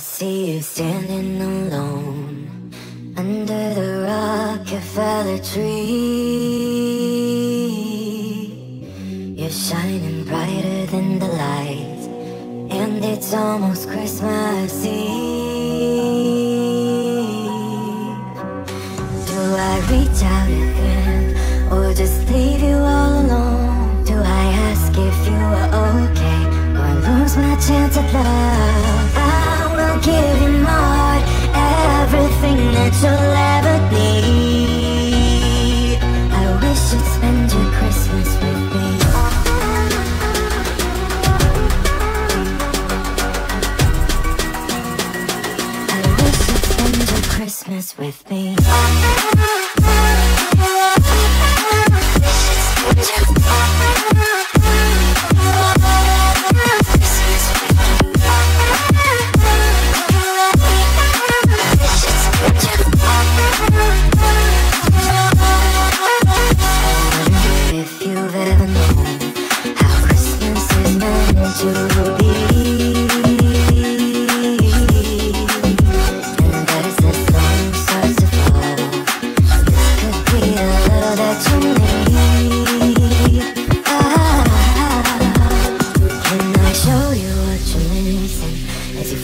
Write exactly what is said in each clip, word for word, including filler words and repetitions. see you standing alone under the Rockefeller tree. You're shining brighter than the lights, and it's almost Christmas Eve. Do I reach out again, or just leave you all alone? Do I ask if you are okay, or lose my chance at love? I will give you more, everything that you'll ever need. I wish you'd spend your Christmas with me. I wish you'd spend your Christmas with me.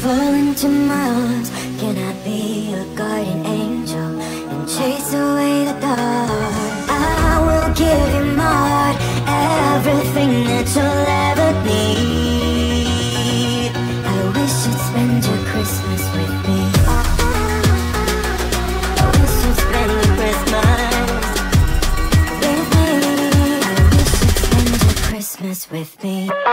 Fall into my arms. Can I be your guardian angel and chase away the dark? I will give you more, everything that you'll ever need. I wish you'd spend your Christmas with me. I wish you'd spend your Christmas with me. I wish you'd spend your Christmas with me.